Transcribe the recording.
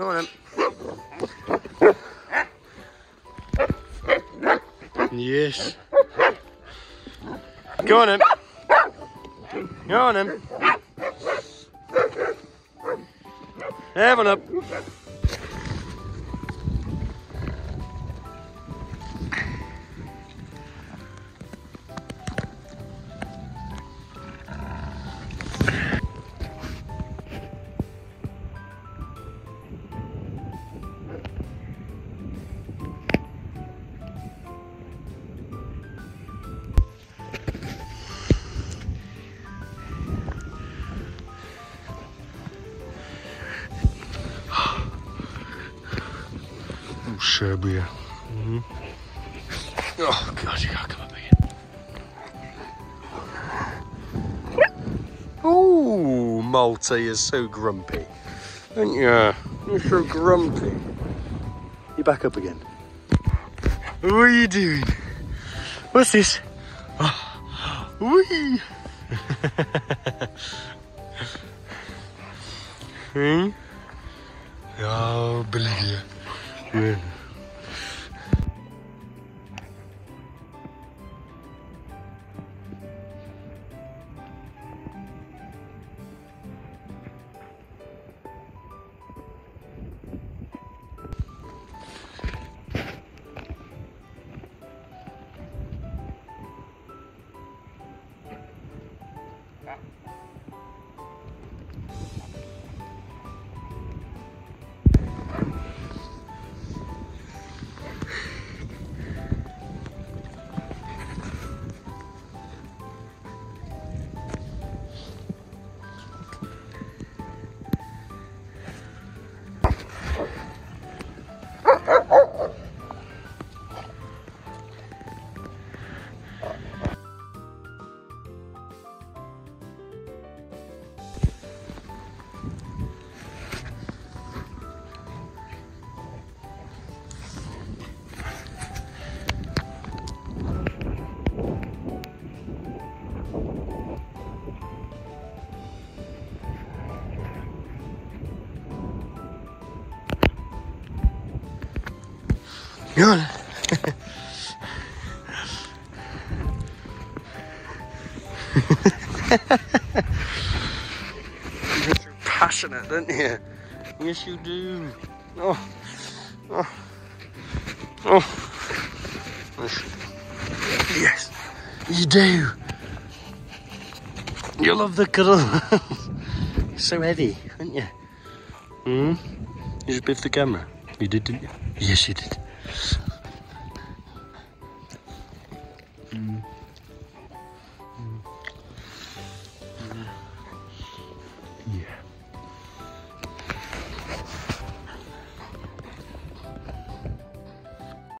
Come on then. Yes. Go on then. Go on then. Have one up. Serbia. Mm-hmm. Oh God, you gotta come up here. Oh, Malta, you're so grumpy, aren't you? You're so grumpy. You back up again. What are you doing? What's this? Oh, wee. Hmm? Oh, believe you. Yeah. Go on. You're so passionate, aren't you? Yes, you do. Oh, oh, oh. Yes, you do. You love the cuddle. You're so heavy, aren't you? Hmm. You just biffed the camera. You did, didn't you? Yes, you did. Mm.